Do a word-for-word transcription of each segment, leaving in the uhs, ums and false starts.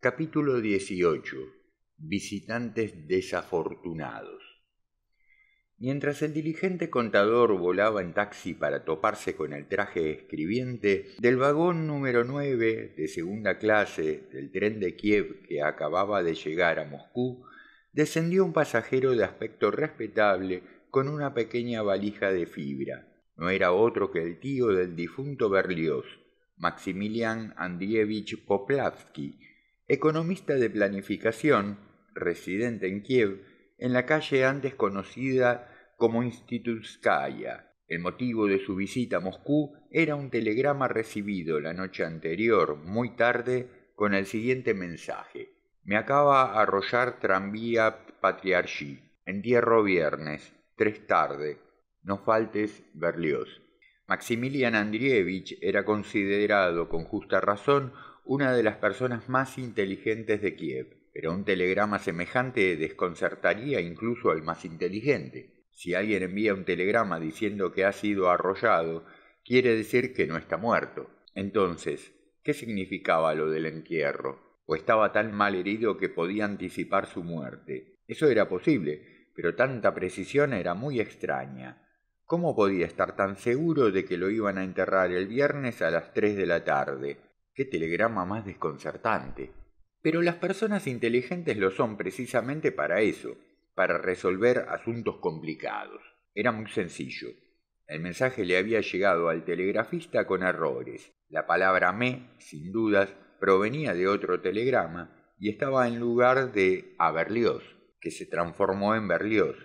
Capítulo dieciocho. Visitantes desafortunados. Mientras el diligente contador volaba en taxi para toparse con el traje escribiente del vagón número nueve de segunda clase del tren de Kiev que acababa de llegar a Moscú, descendió un pasajero de aspecto respetable con una pequeña valija de fibra. No era otro que el tío del difunto Berlioz, Maximilian Andreevich Poplavsky, economista de planificación, residente en Kiev, en la calle antes conocida como Institutskaya. El motivo de su visita a Moscú era un telegrama recibido la noche anterior, muy tarde, con el siguiente mensaje: «Me acaba arrollar tranvía Patriarchy. Entierro viernes, tres tarde. No faltes, Berlioz». Maximilian Andreevich era considerado, con justa razón, una de las personas más inteligentes de Kiev. Pero un telegrama semejante desconcertaría incluso al más inteligente. Si alguien envía un telegrama diciendo que ha sido arrollado, quiere decir que no está muerto. Entonces, ¿qué significaba lo del entierro? ¿O estaba tan mal herido que podía anticipar su muerte? Eso era posible, pero tanta precisión era muy extraña. ¿Cómo podía estar tan seguro de que lo iban a enterrar el viernes a las tres de la tarde? ¡Qué telegrama más desconcertante! Pero las personas inteligentes lo son precisamente para eso, para resolver asuntos complicados. Era muy sencillo. El mensaje le había llegado al telegrafista con errores. La palabra me, sin dudas, provenía de otro telegrama y estaba en lugar de a Berlioz, que se transformó en Berlioz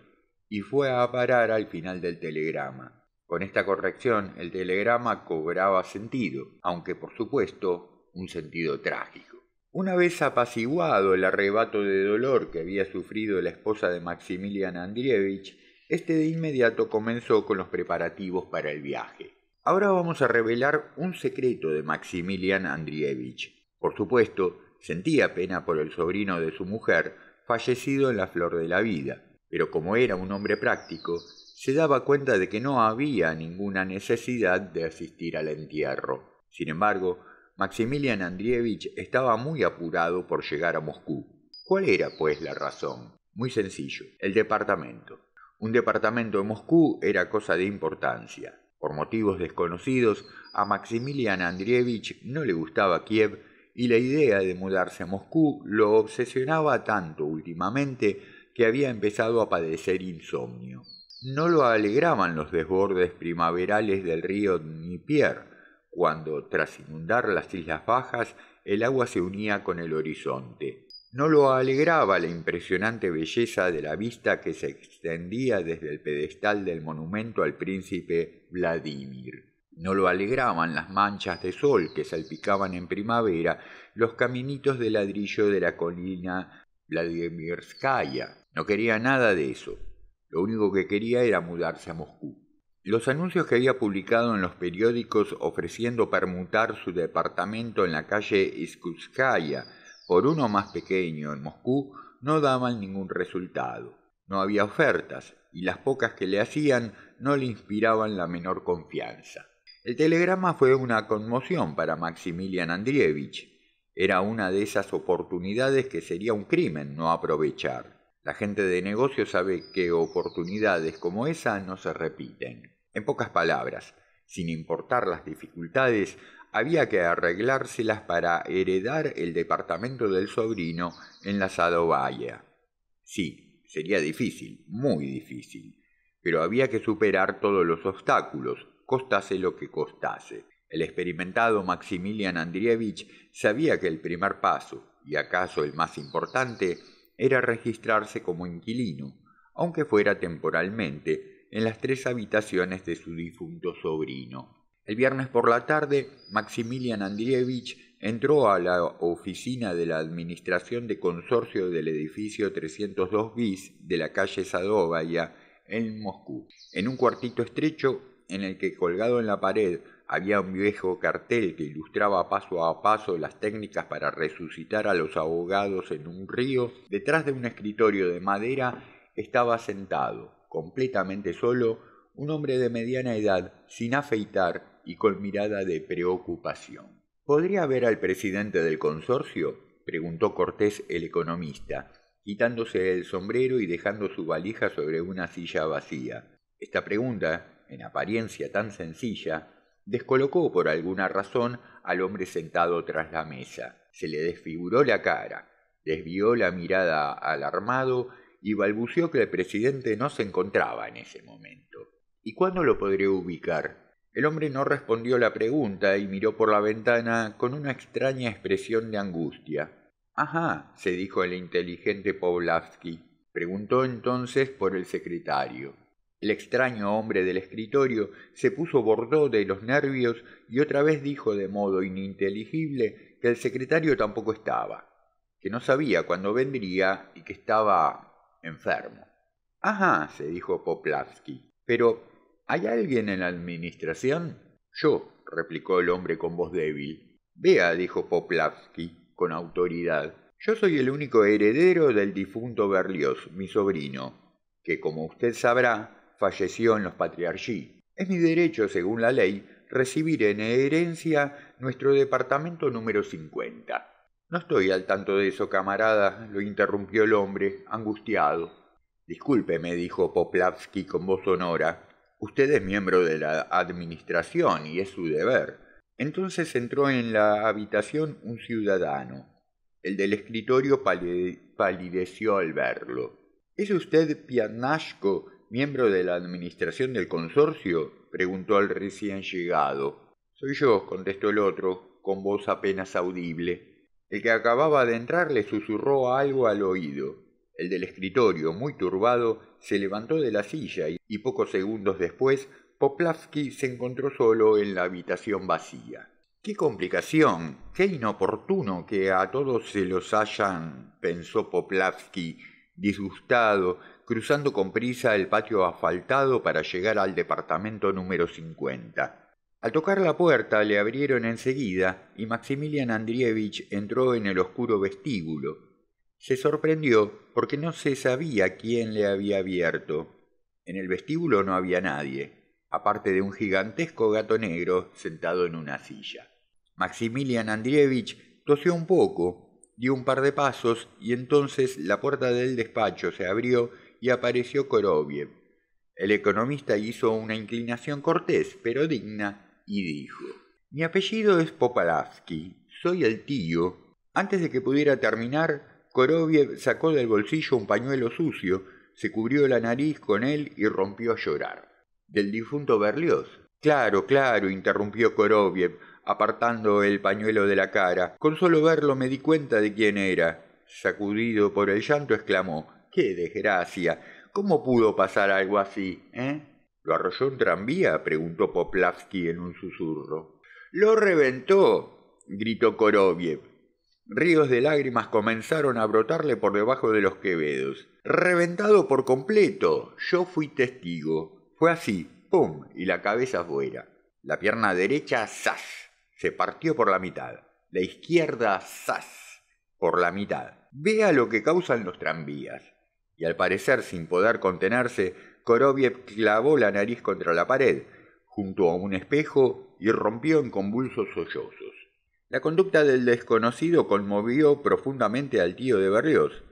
y fue a parar al final del telegrama. Con esta corrección, el telegrama cobraba sentido, aunque por supuesto un sentido trágico. Una vez apaciguado el arrebato de dolor que había sufrido la esposa de Maximilian Andreevich, este de inmediato comenzó con los preparativos para el viaje. Ahora vamos a revelar un secreto de Maximilian Andreevich. Por supuesto, sentía pena por el sobrino de su mujer, fallecido en la flor de la vida, pero como era un hombre práctico, se daba cuenta de que no había ninguna necesidad de asistir al entierro. Sin embargo, Maximilian Andreevich estaba muy apurado por llegar a Moscú. ¿Cuál era, pues, la razón? Muy sencillo, el departamento. Un departamento en Moscú era cosa de importancia. Por motivos desconocidos, a Maximilian Andreevich no le gustaba Kiev y la idea de mudarse a Moscú lo obsesionaba tanto últimamente que había empezado a padecer insomnio. No lo alegraban los desbordes primaverales del río Dnieper, cuando, tras inundar las Islas Bajas, el agua se unía con el horizonte. No lo alegraba la impresionante belleza de la vista que se extendía desde el pedestal del monumento al príncipe Vladimir. No lo alegraban las manchas de sol que salpicaban en primavera los caminitos de ladrillo de la colina Vladimirskaya. No quería nada de eso. Lo único que quería era mudarse a Moscú. Los anuncios que había publicado en los periódicos ofreciendo permutar su departamento en la calle Iskutskaya por uno más pequeño en Moscú no daban ningún resultado. No había ofertas y las pocas que le hacían no le inspiraban la menor confianza. El telegrama fue una conmoción para Maximilian Andreevich. Era una de esas oportunidades que sería un crimen no aprovechar. La gente de negocio sabe que oportunidades como esa no se repiten. En pocas palabras, sin importar las dificultades, había que arreglárselas para heredar el departamento del sobrino en la Sadovaya. Sí, sería difícil, muy difícil, pero había que superar todos los obstáculos, costase lo que costase. El experimentado Maximilian Andreevich sabía que el primer paso, y acaso el más importante, era registrarse como inquilino, aunque fuera temporalmente, en las tres habitaciones de su difunto sobrino. El viernes por la tarde, Maximilian Andreevich entró a la oficina de la Administración de Consorcio del edificio trescientos dos bis de la calle Sadovaya, en Moscú. En un cuartito estrecho, en el que colgado en la pared había un viejo cartel que ilustraba paso a paso las técnicas para resucitar a los ahogados en un río, detrás de un escritorio de madera estaba sentado, completamente solo, un hombre de mediana edad, sin afeitar y con mirada de preocupación. ¿Podría ver al presidente del consorcio? —preguntó cortés el economista, quitándose el sombrero y dejando su valija sobre una silla vacía. Esta pregunta, en apariencia tan sencilla, descolocó por alguna razón al hombre sentado tras la mesa. Se le desfiguró la cara, desvió la mirada alarmado y balbuceó que el presidente no se encontraba en ese momento. —¿Y cuándo lo podré ubicar? El hombre no respondió la pregunta y miró por la ventana con una extraña expresión de angustia. —Ajá —se dijo el inteligente Powlavsky. Preguntó entonces por el secretario. El extraño hombre del escritorio se puso bordó de los nervios y otra vez dijo de modo ininteligible que el secretario tampoco estaba, que no sabía cuándo vendría y que estaba enfermo. —Ajá —se dijo Powlavsky—, pero ¿hay alguien en la administración? —Yo —replicó el hombre con voz débil. —Vea —dijo Powlavsky con autoridad—, yo soy el único heredero del difunto Berlioz, mi sobrino, que, como usted sabrá, falleció en los Patriarchí. Es mi derecho, según la ley, recibir en herencia nuestro departamento número cincuenta. —No estoy al tanto de eso, camarada —lo interrumpió el hombre, angustiado. —Discúlpeme —dijo Powlavsky con voz sonora—, usted es miembro de la administración y es su deber. Entonces entró en la habitación un ciudadano. El del escritorio palideció al verlo. —¿Es usted Pianashko, miembro de la administración del consorcio? —preguntó al recién llegado. —Soy yo —contestó el otro, con voz apenas audible. El que acababa de entrar le susurró algo al oído. El del escritorio, muy turbado, se levantó de la silla y, y pocos segundos después Powlavsky se encontró solo en la habitación vacía. —¡Qué complicación! ¡Qué inoportuno que a todos se los hayan! —pensó Powlavsky, disgustado, cruzando con prisa el patio asfaltado para llegar al departamento número cincuenta. Al tocar la puerta le abrieron enseguida y Maximilian Andreevich entró en el oscuro vestíbulo. Se sorprendió porque no se sabía quién le había abierto. En el vestíbulo no había nadie, aparte de un gigantesco gato negro sentado en una silla. Maximilian Andreevich tosió un poco, dio un par de pasos y entonces la puerta del despacho se abrió y apareció Koroviev. El economista hizo una inclinación cortés pero digna y dijo: —Mi apellido es Powlavsky, soy el tío. Antes de que pudiera terminar, Koroviev sacó del bolsillo un pañuelo sucio, se cubrió la nariz con él y rompió a llorar. —¿Del difunto Berlioz? —Claro, claro —interrumpió Koroviev, apartando el pañuelo de la cara—. Con solo verlo me di cuenta de quién era. Sacudido por el llanto, exclamó: —¡Qué desgracia! ¿Cómo pudo pasar algo así, eh? —¿Lo arrolló un tranvía? —preguntó Powlavsky en un susurro. —¡Lo reventó! —gritó Koroviev. Ríos de lágrimas comenzaron a brotarle por debajo de los quevedos. —Reventado por completo. Yo fui testigo. Fue así, pum, y la cabeza afuera. La pierna derecha, ¡zas!, se partió por la mitad. La izquierda, ¡zas!, por la mitad. Vea lo que causan los tranvías. Y al parecer, sin poder contenerse, Koroviev clavó la nariz contra la pared, junto a un espejo, y rompió en convulsos sollozos. La conducta del desconocido conmovió profundamente al tío de Berlioz,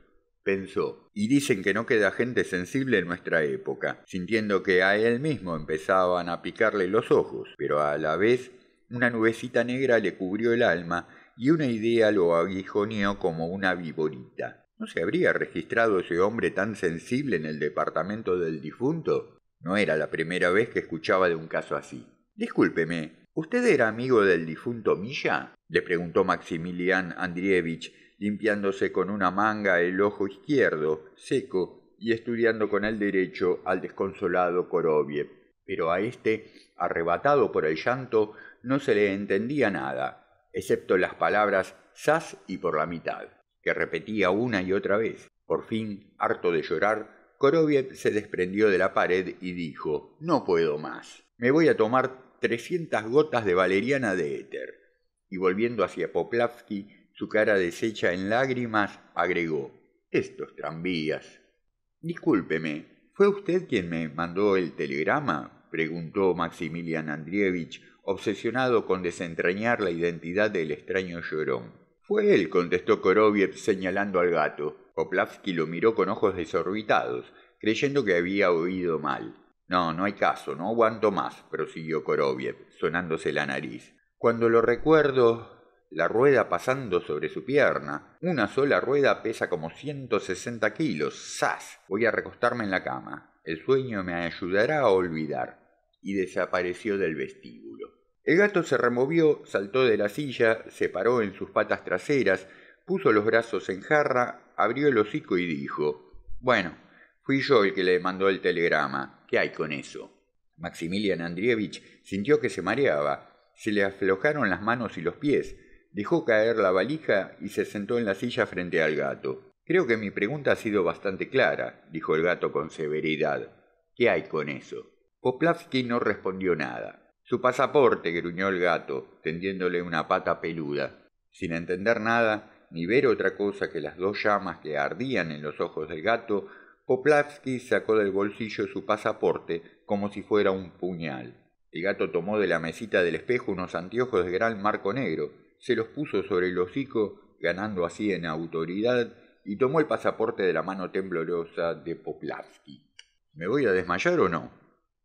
pensó, y dicen que no queda gente sensible en nuestra época, sintiendo que a él mismo empezaban a picarle los ojos, pero a la vez una nubecita negra le cubrió el alma y una idea lo aguijoneó como una viborita. ¿No se habría registrado ese hombre tan sensible en el departamento del difunto? No era la primera vez que escuchaba de un caso así. —Discúlpeme, ¿usted era amigo del difunto Milla? —le preguntó Maximilian Andreevich, limpiándose con una manga el ojo izquierdo, seco, y estudiando con el derecho al desconsolado Koroviev. Pero a este, arrebatado por el llanto, no se le entendía nada, excepto las palabras «zas» y «por la mitad», que repetía una y otra vez. Por fin, harto de llorar, Koroviev se desprendió de la pared y dijo: «No puedo más. Me voy a tomar trescientas gotas de valeriana de éter». Y volviendo hacia Powlavsky, su cara deshecha en lágrimas, agregó: —Estos tranvías. —Discúlpeme, ¿fue usted quien me mandó el telegrama? —preguntó Maximilian Andreevich, obsesionado con desentrañar la identidad del extraño llorón. Fue él, contestó Koroviev señalando al gato. Poplavsky lo miró con ojos desorbitados, creyendo que había oído mal. No, no hay caso, no aguanto más, prosiguió Koroviev, sonándose la nariz. Cuando lo recuerdo... La rueda pasando sobre su pierna. Una sola rueda pesa como ciento sesenta kilos. ¡Sas! Voy a recostarme en la cama. El sueño me ayudará a olvidar. Y desapareció del vestíbulo. El gato se removió, saltó de la silla, se paró en sus patas traseras, puso los brazos en jarra, abrió el hocico y dijo: «Bueno, fui yo el que le mandó el telegrama. ¿Qué hay con eso?» Maximilian Andreevich sintió que se mareaba. Se le aflojaron las manos y los pies. Dejó caer la valija y se sentó en la silla frente al gato. «Creo que mi pregunta ha sido bastante clara», dijo el gato con severidad. «¿Qué hay con eso?» Poplavsky no respondió nada. «Su pasaporte», gruñó el gato, tendiéndole una pata peluda. Sin entender nada, ni ver otra cosa que las dos llamas que ardían en los ojos del gato, Poplavsky sacó del bolsillo su pasaporte como si fuera un puñal. El gato tomó de la mesita del espejo unos anteojos de gran marco negro, se los puso sobre el hocico, ganando así en autoridad, y tomó el pasaporte de la mano temblorosa de Poplavsky. «¿Me voy a desmayar o no?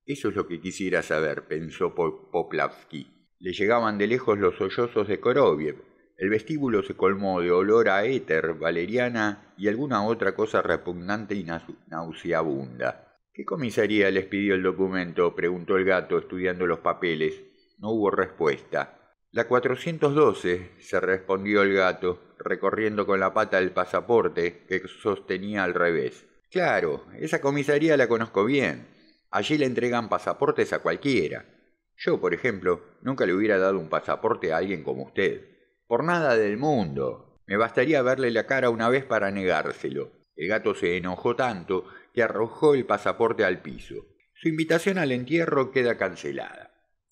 Eso es lo que quisiera saber», pensó Poplavsky. Le llegaban de lejos los sollozos de Koroviev. El vestíbulo se colmó de olor a éter, valeriana y alguna otra cosa repugnante y nauseabunda. «¿Qué comisaría les pidió el documento?», preguntó el gato, estudiando los papeles. No hubo respuesta. «La cuatrocientos doce», se respondió el gato, recorriendo con la pata el pasaporte que sostenía al revés. «Claro, esa comisaría la conozco bien. Allí le entregan pasaportes a cualquiera. Yo, por ejemplo, nunca le hubiera dado un pasaporte a alguien como usted. Por nada del mundo. Me bastaría verle la cara una vez para negárselo». El gato se enojó tanto que arrojó el pasaporte al piso. «Su invitación al entierro queda cancelada»,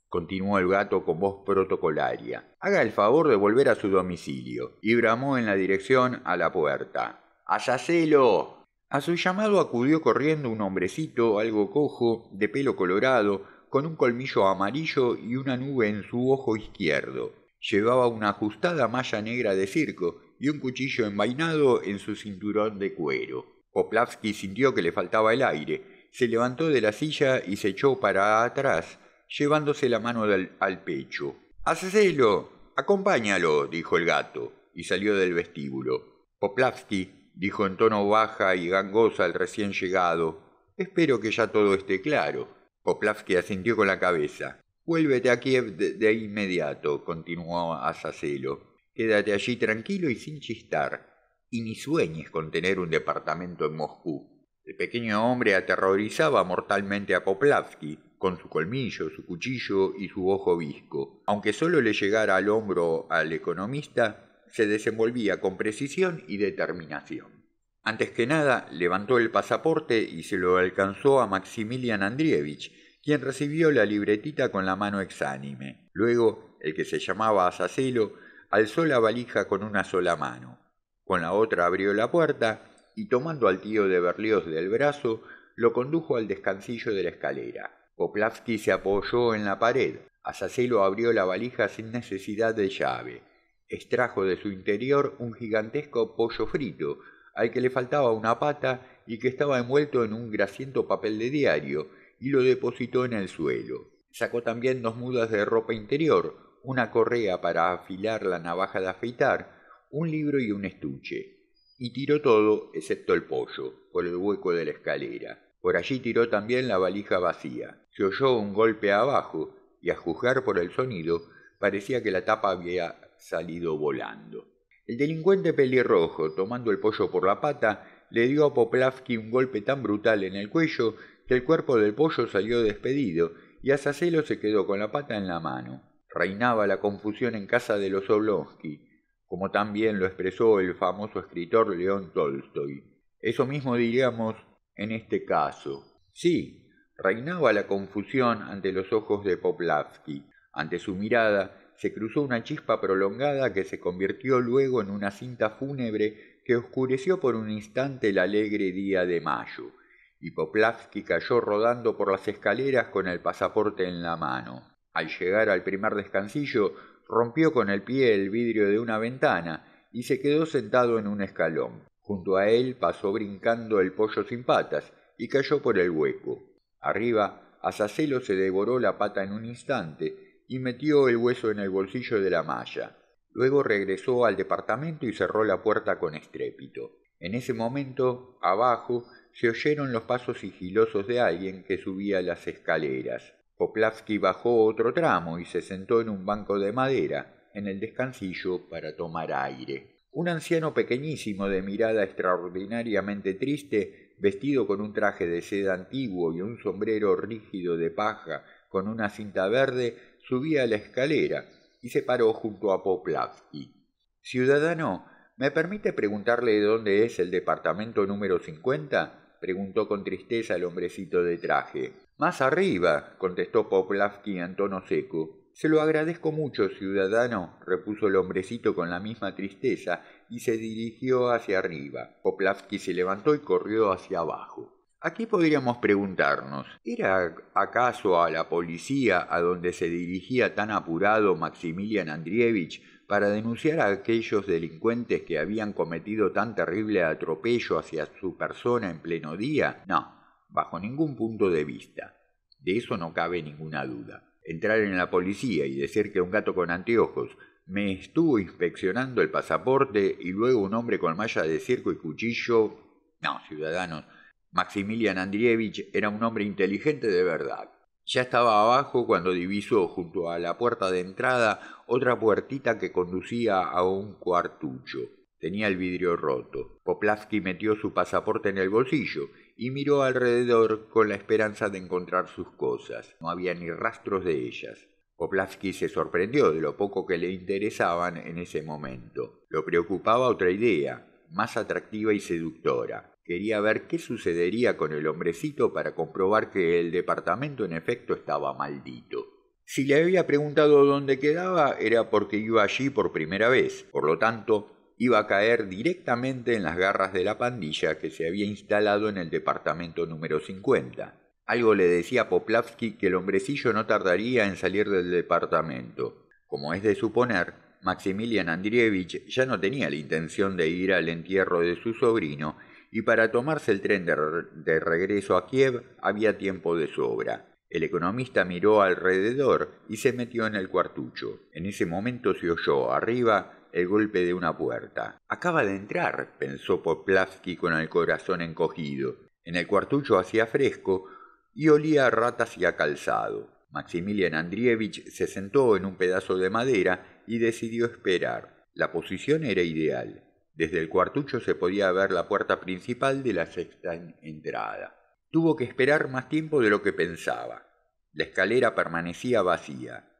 continuó el gato con voz protocolaria. «Haga el favor de volver a su domicilio», y bramó en la dirección a la puerta. «¡Hacelo!». A su llamado acudió corriendo un hombrecito algo cojo, de pelo colorado, con un colmillo amarillo y una nube en su ojo izquierdo. Llevaba una ajustada malla negra de circo y un cuchillo envainado en su cinturón de cuero. Poplavsky sintió que le faltaba el aire, se levantó de la silla y se echó para atrás, llevándose la mano del, al pecho. «¡Hacelo! ¡Acompáñalo!», dijo el gato, y salió del vestíbulo. Poplavsky dijo en tono baja y gangosa al recién llegado: «Espero que ya todo esté claro». Poplavsky asintió con la cabeza. «Vuélvete a Kiev de, de inmediato», continuó Hacelo. «Quédate allí tranquilo y sin chistar, y ni sueñes con tener un departamento en Moscú». El pequeño hombre aterrorizaba mortalmente a Poplavsky, con su colmillo, su cuchillo y su ojo bizco. Aunque solo le llegara al hombro al economista, se desenvolvía con precisión y determinación. Antes que nada, levantó el pasaporte y se lo alcanzó a Maximilian Andreevich, quien recibió la libretita con la mano exánime. Luego, el que se llamaba Hacelo alzó la valija con una sola mano. Con la otra abrió la puerta y, tomando al tío de Berlioz del brazo, lo condujo al descansillo de la escalera. Poplavsky se apoyó en la pared. Hacelo abrió la valija sin necesidad de llave. Extrajo de su interior un gigantesco pollo frito, al que le faltaba una pata y que estaba envuelto en un grasiento papel de diario, y lo depositó en el suelo. Sacó también dos mudas de ropa interior, una correa para afilar la navaja de afeitar, un libro y un estuche. Y tiró todo, excepto el pollo, por el hueco de la escalera. Por allí tiró también la valija vacía. Se oyó un golpe abajo, y a juzgar por el sonido, parecía que la tapa había salido volando. El delincuente pelirrojo, tomando el pollo por la pata, le dio a Poplavsky un golpe tan brutal en el cuello que el cuerpo del pollo salió despedido, y Hacelo se quedó con la pata en la mano. Reinaba la confusión en casa de los Oblonsky, como también lo expresó el famoso escritor León Tolstoy. Eso mismo diríamos en este caso. Sí, reinaba la confusión ante los ojos de Poplavsky. Ante su mirada se cruzó una chispa prolongada que se convirtió luego en una cinta fúnebre que oscureció por un instante el alegre día de mayo, y Poplavsky cayó rodando por las escaleras con el pasaporte en la mano. Al llegar al primer descansillo, rompió con el pie el vidrio de una ventana y se quedó sentado en un escalón. Junto a él pasó brincando el pollo sin patas y cayó por el hueco. Arriba, Azacelo se devoró la pata en un instante y metió el hueso en el bolsillo de la malla. Luego regresó al departamento y cerró la puerta con estrépito. En ese momento, abajo, se oyeron los pasos sigilosos de alguien que subía las escaleras. Poplavsky bajó otro tramo y se sentó en un banco de madera, en el descansillo, para tomar aire. Un anciano pequeñísimo de mirada extraordinariamente triste, vestido con un traje de seda antiguo y un sombrero rígido de paja con una cinta verde, subía la escalera y se paró junto a Poplavsky. «Ciudadano, ¿me permite preguntarle dónde es el departamento número cincuenta? Preguntó con tristeza el hombrecito de traje. «Más arriba», contestó Poplavsky en tono seco. «Se lo agradezco mucho, ciudadano», repuso el hombrecito con la misma tristeza y se dirigió hacia arriba. Poplavsky se levantó y corrió hacia abajo. Aquí podríamos preguntarnos, ¿era acaso a la policía a donde se dirigía tan apurado Maximilian Andrievich para denunciar a aquellos delincuentes que habían cometido tan terrible atropello hacia su persona en pleno día? No, bajo ningún punto de vista. De eso no cabe ninguna duda. Entrar en la policía y decir que un gato con anteojos me estuvo inspeccionando el pasaporte y luego un hombre con malla de circo y cuchillo... No, ciudadanos, Maximilian Andrievich era un hombre inteligente de verdad. Ya estaba abajo cuando divisó junto a la puerta de entrada otra puertita que conducía a un cuartucho. Tenía el vidrio roto. Poplavsky metió su pasaporte en el bolsillo y miró alrededor con la esperanza de encontrar sus cosas. No había ni rastros de ellas. Poplavsky se sorprendió de lo poco que le interesaban en ese momento. Lo preocupaba otra idea, más atractiva y seductora. Quería ver qué sucedería con el hombrecito para comprobar que el departamento en efecto estaba maldito. Si le había preguntado dónde quedaba era porque iba allí por primera vez, por lo tanto iba a caer directamente en las garras de la pandilla que se había instalado en el departamento número cincuenta. Algo le decía a Poplavsky que el hombrecillo no tardaría en salir del departamento. Como es de suponer, Maximilian Andrievich ya no tenía la intención de ir al entierro de su sobrino, y para tomarse el tren de, re de regreso a Kiev había tiempo de sobra. El economista miró alrededor y se metió en el cuartucho. En ese momento se oyó, arriba, el golpe de una puerta. «Acaba de entrar», pensó Poplavsky con el corazón encogido. En el cuartucho hacía fresco y olía a ratas y a calzado. Maximilian Andrievich se sentó en un pedazo de madera y decidió esperar. La posición era ideal. Desde el cuartucho se podía ver la puerta principal de la sexta entrada. Tuvo que esperar más tiempo de lo que pensaba. La escalera permanecía vacía.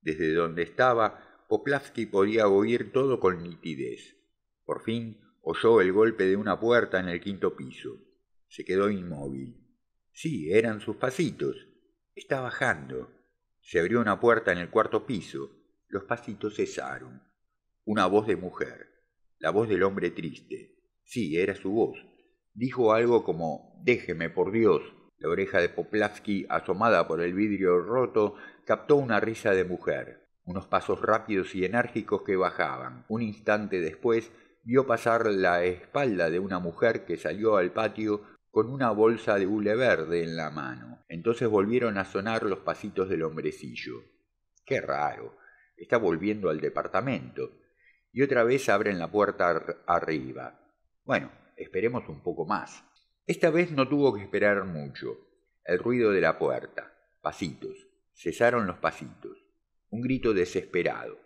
Desde donde estaba, Poplavsky podía oír todo con nitidez. Por fin oyó el golpe de una puerta en el quinto piso. Se quedó inmóvil. Sí, eran sus pasitos. Está bajando. Se abrió una puerta en el cuarto piso. Los pasitos cesaron. Una voz de mujer. La voz del hombre triste. Sí, era su voz. Dijo algo como «Déjeme, por Dios». La oreja de Poplavsky, asomada por el vidrio roto, captó una risa de mujer. Unos pasos rápidos y enérgicos que bajaban. Un instante después vio pasar la espalda de una mujer que salió al patio con una bolsa de hule verde en la mano. Entonces volvieron a sonar los pasitos del hombrecillo. «Qué raro. Está volviendo al departamento». Y otra vez abren la puerta arriba. Bueno, esperemos un poco más. Esta vez no tuvo que esperar mucho. El ruido de la puerta. Pasitos. Cesaron los pasitos. Un grito desesperado.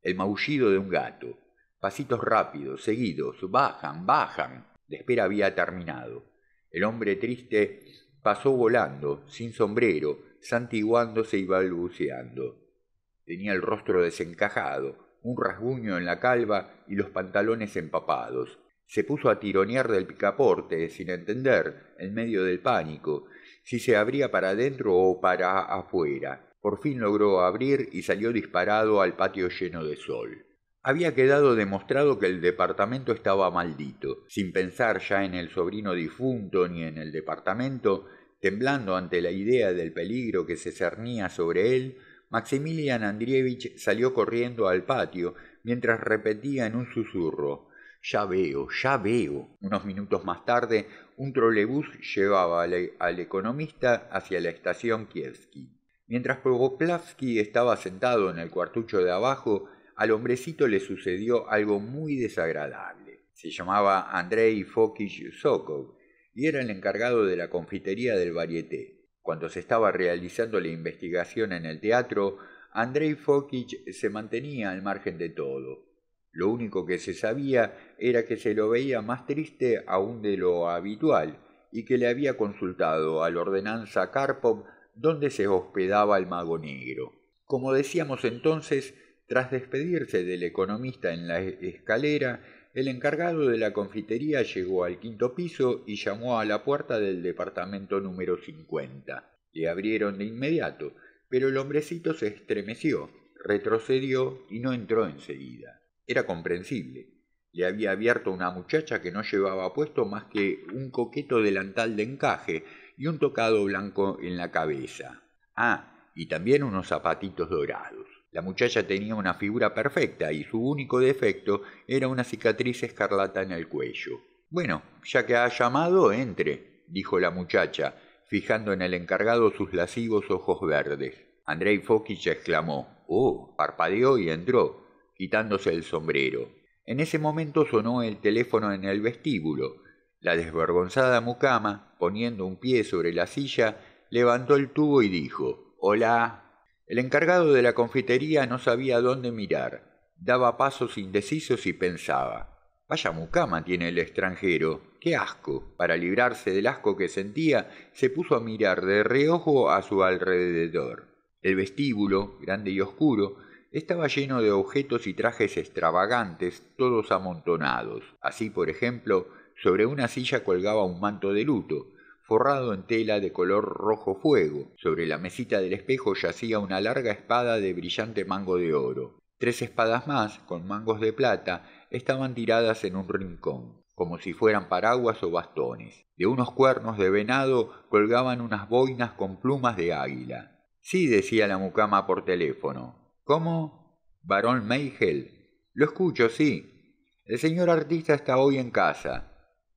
El maullido de un gato. Pasitos rápidos, seguidos. Bajan, bajan. La espera había terminado. El hombre triste pasó volando, sin sombrero, santiguándose y balbuceando. Tenía el rostro desencajado, un rasguño en la calva y los pantalones empapados. Se puso a tironear del picaporte, sin entender, en medio del pánico, si se abría para adentro o para afuera. Por fin logró abrir y salió disparado al patio lleno de sol. Había quedado demostrado que el departamento estaba maldito. Sin pensar ya en el sobrino difunto ni en el departamento, temblando ante la idea del peligro que se cernía sobre él, Maximilian Andrievich salió corriendo al patio, mientras repetía en un susurro: «Ya veo, ya veo». Unos minutos más tarde, un trolebús llevaba al, al economista hacia la estación Kievsky. Mientras Prokoplavsky estaba sentado en el cuartucho de abajo, al hombrecito le sucedió algo muy desagradable. Se llamaba Andrei Fokich Sokov y era el encargado de la confitería del Varieté. Cuando se estaba realizando la investigación en el teatro, Andrei Fokich se mantenía al margen de todo. Lo único que se sabía era que se lo veía más triste aún de lo habitual y que le había consultado al ordenanza Karpov dónde se hospedaba el mago negro. Como decíamos entonces, tras despedirse del economista en la escalera, el encargado de la confitería llegó al quinto piso y llamó a la puerta del departamento número cincuenta. Le abrieron de inmediato, pero el hombrecito se estremeció, retrocedió y no entró enseguida. Era comprensible. Le había abierto una muchacha que no llevaba puesto más que un coqueto delantal de encaje y un tocado blanco en la cabeza. Ah, y también unos zapatitos dorados. La muchacha tenía una figura perfecta y su único defecto era una cicatriz escarlata en el cuello. «Bueno, ya que ha llamado, entre», dijo la muchacha, fijando en el encargado sus lascivos ojos verdes. Andrei Fokich exclamó: «Oh», parpadeó y entró, quitándose el sombrero. En ese momento sonó el teléfono en el vestíbulo. La desvergonzada mucama, poniendo un pie sobre la silla, levantó el tubo y dijo: «Hola». El encargado de la confitería no sabía dónde mirar. Daba pasos indecisos y pensaba: «Vaya mucama tiene el extranjero, qué asco». Para librarse del asco que sentía, se puso a mirar de reojo a su alrededor. El vestíbulo, grande y oscuro, estaba lleno de objetos y trajes extravagantes, todos amontonados. Así, por ejemplo, sobre una silla colgaba un manto de luto, forrado en tela de color rojo fuego. Sobre la mesita del espejo yacía una larga espada de brillante mango de oro. Tres espadas más, con mangos de plata, estaban tiradas en un rincón, como si fueran paraguas o bastones. De unos cuernos de venado colgaban unas boinas con plumas de águila. «Sí», decía la mucama por teléfono. «¿Cómo? Barón Meigel. Lo escucho, sí. El señor artista está hoy en casa.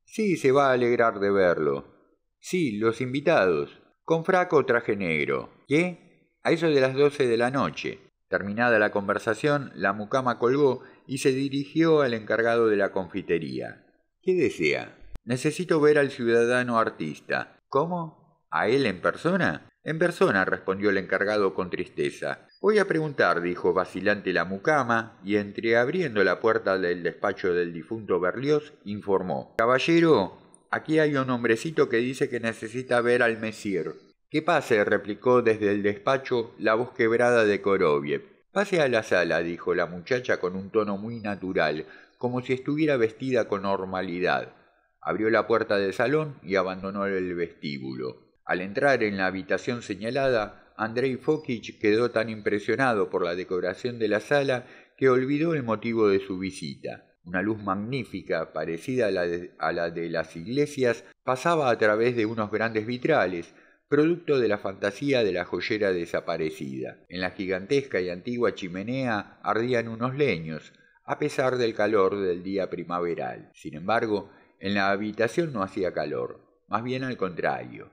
Sí, se va a alegrar de verlo. Sí, los invitados. Con frac o traje negro. ¿Qué? A eso de las doce de la noche». Terminada la conversación, la mucama colgó y se dirigió al encargado de la confitería. «¿Qué desea?». «Necesito ver al ciudadano artista». «¿Cómo? ¿A él en persona?». «En persona», respondió el encargado con tristeza. «Voy a preguntar», dijo vacilante la mucama, y entreabriendo la puerta del despacho del difunto Berlioz, informó: «Caballero, aquí hay un hombrecito que dice que necesita ver al Messire». «Que pase», replicó desde el despacho la voz quebrada de Koroviev. «Pase a la sala», dijo la muchacha con un tono muy natural, como si estuviera vestida con normalidad. Abrió la puerta del salón y abandonó el vestíbulo. Al entrar en la habitación señalada, Andrei Fokich quedó tan impresionado por la decoración de la sala que olvidó el motivo de su visita. Una luz magnífica, parecida a la de, a la de las iglesias, pasaba a través de unos grandes vitrales, producto de la fantasía de la joyera desaparecida. En la gigantesca y antigua chimenea ardían unos leños, a pesar del calor del día primaveral. Sin embargo, en la habitación no hacía calor, más bien al contrario.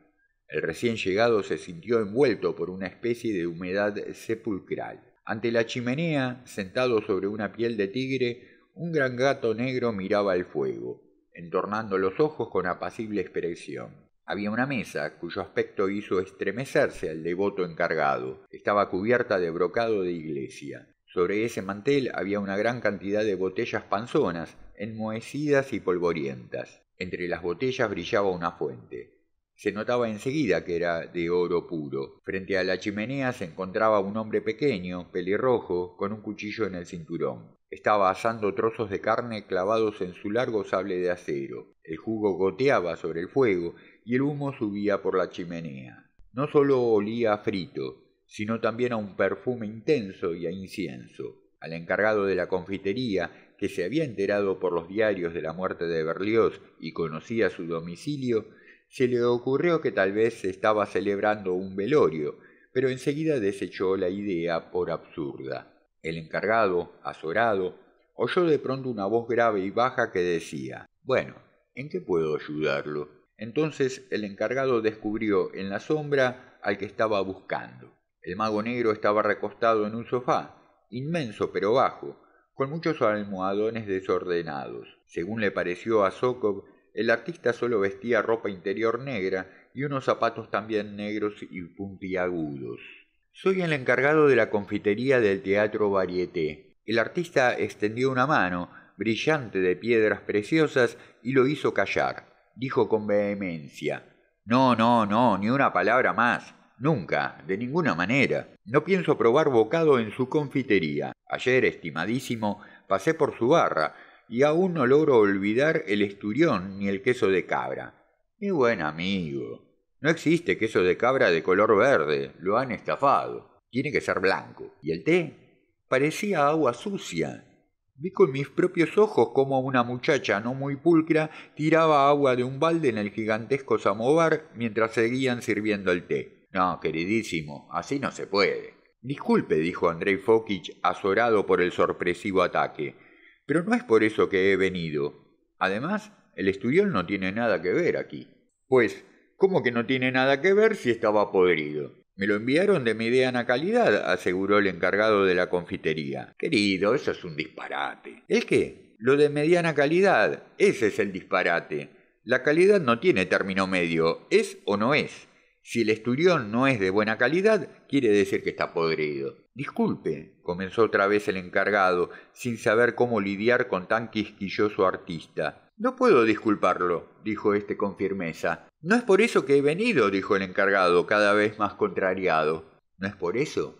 El recién llegado se sintió envuelto por una especie de humedad sepulcral. Ante la chimenea, sentado sobre una piel de tigre, un gran gato negro miraba el fuego, entornando los ojos con apacible expresión. Había una mesa, cuyo aspecto hizo estremecerse al devoto encargado. Estaba cubierta de brocado de iglesia. Sobre ese mantel había una gran cantidad de botellas panzonas, enmohecidas y polvorientas. Entre las botellas brillaba una fuente. Se notaba enseguida que era de oro puro. Frente a la chimenea se encontraba un hombre pequeño, pelirrojo, con un cuchillo en el cinturón. Estaba asando trozos de carne clavados en su largo sable de acero. El jugo goteaba sobre el fuego y el humo subía por la chimenea. No solo olía a frito, sino también a un perfume intenso y a incienso. Al encargado de la confitería, que se había enterado por los diarios de la muerte de Berlioz y conocía su domicilio, se le ocurrió que tal vez se estaba celebrando un velorio, pero enseguida desechó la idea por absurda. el encargado, azorado, oyó de pronto una voz grave y baja que decía: «Bueno, ¿en qué puedo ayudarlo?». Entonces el encargado descubrió en la sombra al que estaba buscando. El mago negro estaba recostado en un sofá, inmenso pero bajo, con muchos almohadones desordenados. Según le pareció a Sokov, el artista solo vestía ropa interior negra y unos zapatos también negros y puntiagudos. «Soy el encargado de la confitería del Teatro Varieté». El artista extendió una mano, brillante de piedras preciosas, y lo hizo callar. Dijo con vehemencia: «No, no, no, ni una palabra más. Nunca, de ninguna manera. No pienso probar bocado en su confitería. Ayer, estimadísimo, pasé por su barra y aún no logro olvidar el esturión ni el queso de cabra». «Mi buen amigo, no existe queso de cabra de color verde, lo han estafado. Tiene que ser blanco. ¿Y el té? Parecía agua sucia. Vi con mis propios ojos cómo una muchacha no muy pulcra tiraba agua de un balde en el gigantesco samovar mientras seguían sirviendo el té. No, queridísimo, así no se puede». «Disculpe», dijo Andrei Fokich, azorado por el sorpresivo ataque, «pero no es por eso que he venido. Además, el esturión no tiene nada que ver aquí». «Pues, ¿cómo que no tiene nada que ver si estaba podrido? Me lo enviaron de mediana calidad», aseguró el encargado de la confitería. «Querido, eso es un disparate». «¿El qué? Lo de mediana calidad, ese es el disparate. La calidad no tiene término medio, es o no es. Si el esturión no es de buena calidad, quiere decir que está podrido». «Disculpe», comenzó otra vez el encargado, sin saber cómo lidiar con tan quisquilloso artista. «No puedo disculparlo», dijo este con firmeza. «No es por eso que he venido», dijo el encargado, cada vez más contrariado. «¿No es por eso?»,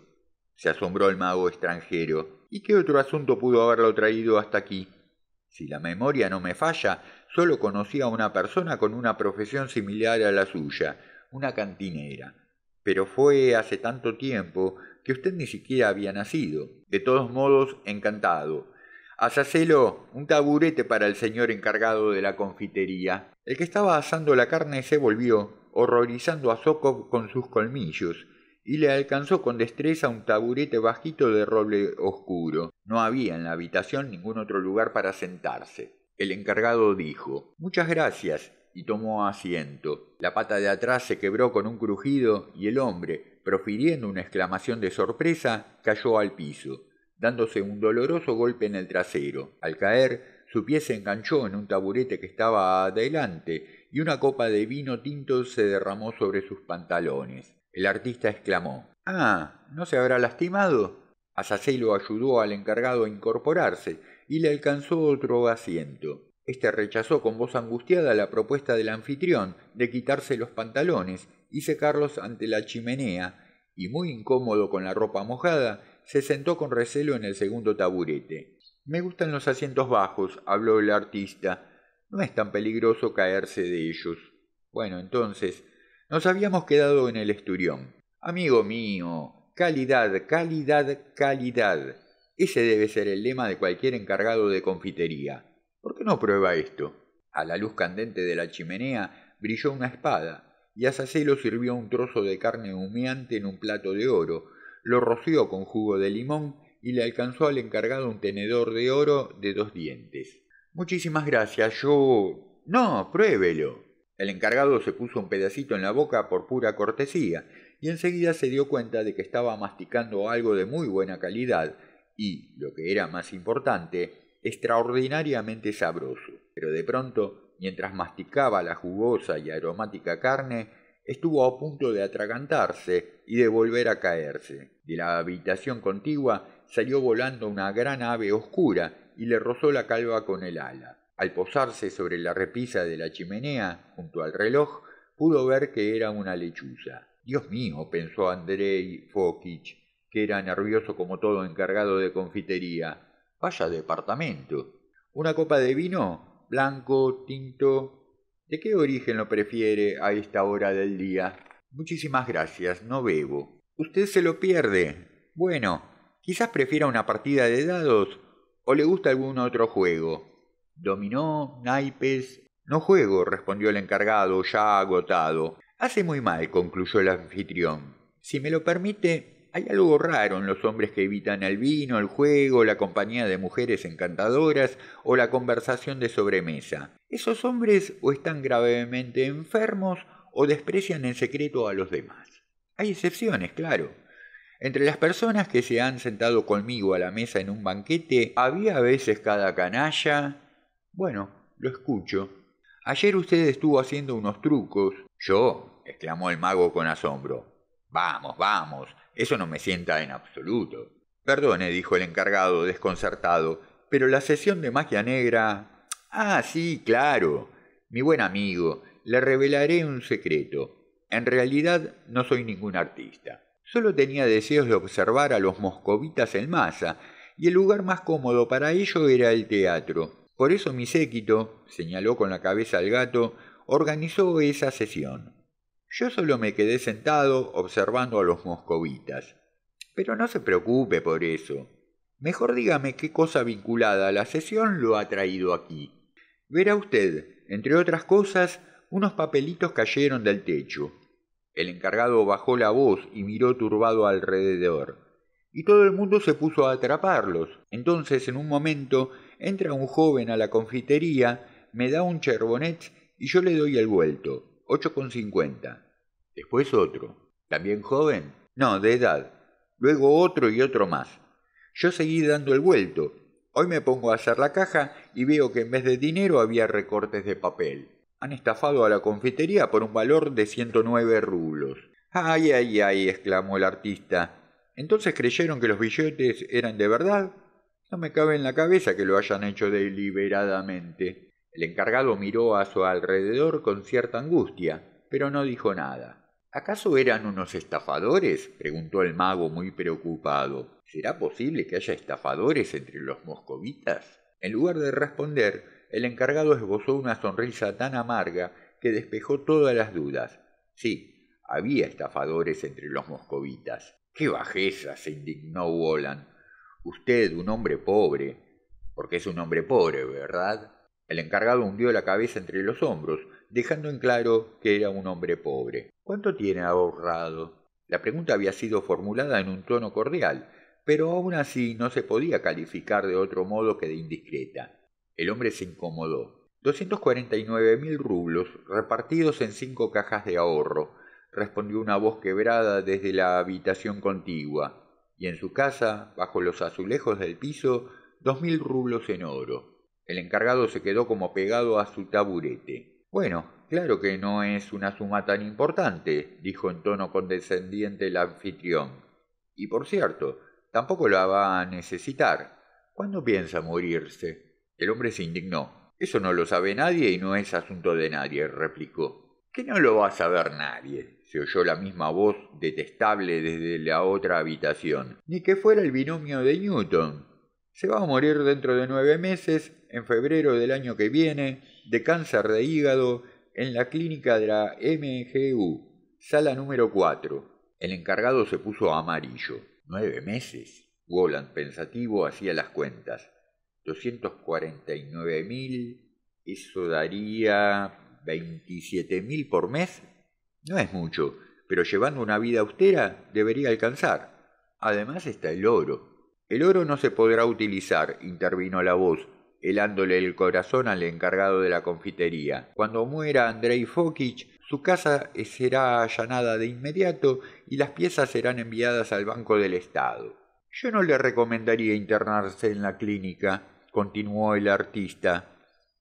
se asombró el mago extranjero. «¿Y qué otro asunto pudo haberlo traído hasta aquí? Si la memoria no me falla, solo conocí a una persona con una profesión similar a la suya, una cantinera. Pero fue hace tanto tiempo que usted ni siquiera había nacido. De todos modos, encantado. Azacelo, un taburete para el señor encargado de la confitería». El que estaba asando la carne se volvió, horrorizando a Sokov con sus colmillos, y le alcanzó con destreza un taburete bajito de roble oscuro. No había en la habitación ningún otro lugar para sentarse. El encargado dijo: «Muchas gracias», y tomó asiento. La pata de atrás se quebró con un crujido y el hombre, profiriendo una exclamación de sorpresa, cayó al piso, dándose un doloroso golpe en el trasero. Al caer, su pie se enganchó en un taburete que estaba adelante y una copa de vino tinto se derramó sobre sus pantalones. El artista exclamó: «Ah, ¿no se habrá lastimado?». Azacelo ayudó al encargado a incorporarse y le alcanzó otro asiento. Este rechazó con voz angustiada la propuesta del anfitrión de quitarse los pantalones y secarlos ante la chimenea, y muy incómodo con la ropa mojada, se sentó con recelo en el segundo taburete. «Me gustan los asientos bajos», habló el artista. «No es tan peligroso caerse de ellos». «Bueno, entonces, nos habíamos quedado en el esturión». «Amigo mío, calidad, calidad, calidad. Ese debe ser el lema de cualquier encargado de confitería. ¿Por qué no prueba esto?». A la luz candente de la chimenea brilló una espada, y Azacelo sirvió un trozo de carne humeante en un plato de oro, lo roció con jugo de limón y le alcanzó al encargado un tenedor de oro de dos dientes. «Muchísimas gracias, yo...». «No, pruébelo». El encargado se puso un pedacito en la boca por pura cortesía, y enseguida se dio cuenta de que estaba masticando algo de muy buena calidad, y, lo que era más importante, extraordinariamente sabroso. Pero de pronto, mientras masticaba la jugosa y aromática carne, estuvo a punto de atragantarse y de volver a caerse. De la habitación contigua salió volando una gran ave oscura y le rozó la calva con el ala. Al posarse sobre la repisa de la chimenea, junto al reloj, pudo ver que era una lechuza. «Dios mío», pensó Andrei Fokich, que era nervioso como todo encargado de confitería. «Vaya departamento. Una copa de vino, blanco, tinto. ¿De qué origen lo prefiere a esta hora del día?». «Muchísimas gracias, no bebo». «Usted se lo pierde. Bueno, quizás prefiera una partida de dados o le gusta algún otro juego. Dominó, naipes». «No juego», respondió el encargado, ya agotado. «Hace muy mal», concluyó el anfitrión. «Si me lo permite, hay algo raro en los hombres que evitan el vino, el juego, la compañía de mujeres encantadoras o la conversación de sobremesa. Esos hombres o están gravemente enfermos o desprecian en secreto a los demás. Hay excepciones, claro. Entre las personas que se han sentado conmigo a la mesa en un banquete, había a veces cada canalla... Bueno, lo escucho. Ayer usted estuvo haciendo unos trucos. ¿Yo?, exclamó el mago con asombro. Vamos, vamos, eso no me sienta en absoluto. Perdone, dijo el encargado, desconcertado, pero la sesión de magia negra... Ah, sí, claro. Mi buen amigo, le revelaré un secreto. En realidad no soy ningún artista. Solo tenía deseos de observar a los moscovitas en masa, y el lugar más cómodo para ello era el teatro. Por eso mi séquito, señaló con la cabeza al gato, organizó esa sesión. Yo solo me quedé sentado observando a los moscovitas. Pero no se preocupe por eso. Mejor dígame qué cosa vinculada a la sesión lo ha traído aquí. Verá usted, entre otras cosas, unos papelitos cayeron del techo. El encargado bajó la voz y miró turbado alrededor. Y todo el mundo se puso a atraparlos. Entonces, en un momento, entra un joven a la confitería, me da un cherbonet y yo le doy el vuelto. ocho con cincuenta. Después otro. ¿También joven? No, de edad. Luego otro y otro más. Yo seguí dando el vuelto. Hoy me pongo a hacer la caja y veo que en vez de dinero había recortes de papel. Han estafado a la confitería por un valor de ciento nueve rublos. ¡Ay, ay, ay!, exclamó el artista. ¿Entonces creyeron que los billetes eran de verdad? No me cabe en la cabeza que lo hayan hecho deliberadamente. El encargado miró a su alrededor con cierta angustia, pero no dijo nada. ¿Acaso eran unos estafadores?, preguntó el mago muy preocupado. ¿Será posible que haya estafadores entre los moscovitas? En lugar de responder, el encargado esbozó una sonrisa tan amarga que despejó todas las dudas. Sí, había estafadores entre los moscovitas. ¡Qué bajeza!, se indignó Wolan. Usted, un hombre pobre, porque es un hombre pobre, ¿verdad? El encargado hundió la cabeza entre los hombros, dejando en claro que era un hombre pobre. ¿Cuánto tiene ahorrado? La pregunta había sido formulada en un tono cordial, pero aún así no se podía calificar de otro modo que de indiscreta. El hombre se incomodó. doscientos cuarenta y nueve mil rublos, repartidos en cinco cajas de ahorro, respondió una voz quebrada desde la habitación contigua, y en su casa, bajo los azulejos del piso, dos mil rublos en oro. El encargado se quedó como pegado a su taburete. «Bueno, claro que no es una suma tan importante», dijo en tono condescendiente el anfitrión. «Y por cierto, tampoco la va a necesitar. ¿Cuándo piensa morirse?». El hombre se indignó. «Eso no lo sabe nadie y no es asunto de nadie», replicó. «¿Qué no lo va a saber nadie?», se oyó la misma voz detestable desde la otra habitación. «Ni que fuera el binomio de Newton». Se va a morir dentro de nueve meses, en febrero del año que viene, de cáncer de hígado, en la clínica de la M G U, sala número cuatro. El encargado se puso amarillo. ¿Nueve meses? Woland, pensativo, hacía las cuentas. doscientos cuarenta y nueve mil, eso daría veintisiete mil por mes. No es mucho, pero llevando una vida austera debería alcanzar. Además está el oro. El oro no se podrá utilizar, intervino la voz, helándole el corazón al encargado de la confitería. Cuando muera Andrei Fokich, su casa será allanada de inmediato y las piezas serán enviadas al Banco del Estado. Yo no le recomendaría internarse en la clínica, continuó el artista.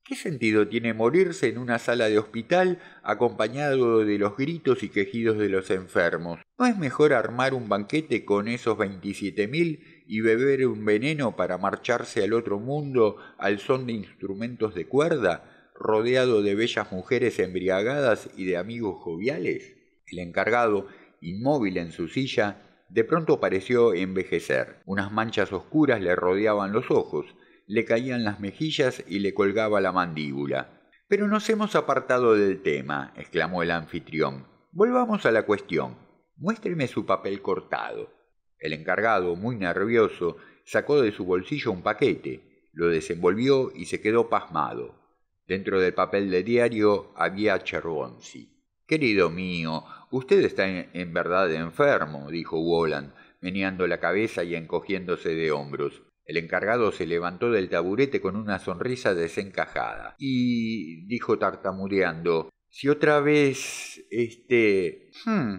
¿Qué sentido tiene morirse en una sala de hospital acompañado de los gritos y quejidos de los enfermos? ¿No es mejor armar un banquete con esos veintisiete mil y beber un veneno para marcharse al otro mundo al son de instrumentos de cuerda, rodeado de bellas mujeres embriagadas y de amigos joviales? El encargado, inmóvil en su silla, de pronto pareció envejecer. Unas manchas oscuras le rodeaban los ojos, le caían las mejillas y le colgaba la mandíbula. «Pero nos hemos apartado del tema», exclamó el anfitrión. «Volvamos a la cuestión. Muéstreme su papel cortado». El encargado, muy nervioso, sacó de su bolsillo un paquete, lo desenvolvió y se quedó pasmado. Dentro del papel de diario había Chervonsi. «Querido mío, usted está en, en verdad enfermo», dijo Woland, meneando la cabeza y encogiéndose de hombros. El encargado se levantó del taburete con una sonrisa desencajada y dijo tartamudeando: «Si otra vez, este... Hmm.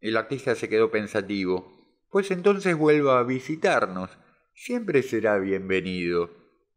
El artista se quedó pensativo. Pues entonces vuelva a visitarnos. Siempre será bienvenido.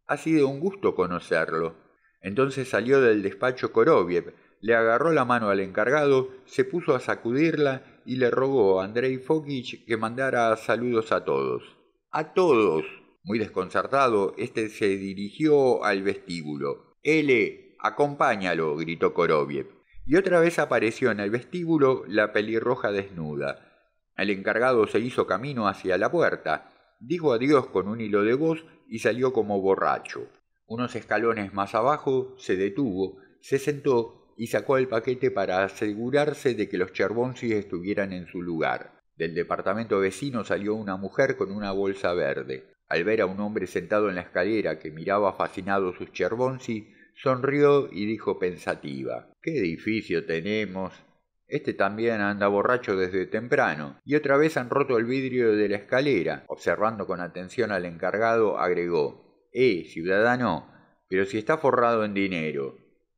Ha sido un gusto conocerlo». Entonces salió del despacho Koroviev, le agarró la mano al encargado, se puso a sacudirla y le rogó a Andrei Fokich que mandara saludos a todos. ¡A todos! Muy desconcertado, este se dirigió al vestíbulo. «L, acompáñalo», gritó Koroviev. Y otra vez apareció en el vestíbulo la pelirroja desnuda. El encargado se hizo camino hacia la puerta, dijo adiós con un hilo de voz y salió como borracho. Unos escalones más abajo se detuvo, se sentó y sacó el paquete para asegurarse de que los Chervonsi estuvieran en su lugar. Del departamento vecino salió una mujer con una bolsa verde. Al ver a un hombre sentado en la escalera que miraba fascinado sus Chervonsi, sonrió y dijo pensativa: «Qué edificio tenemos. Este también anda borracho desde temprano». Y otra vez han roto el vidrio de la escalera. Observando con atención al encargado, agregó: «Eh, ciudadano, pero si está forrado en dinero,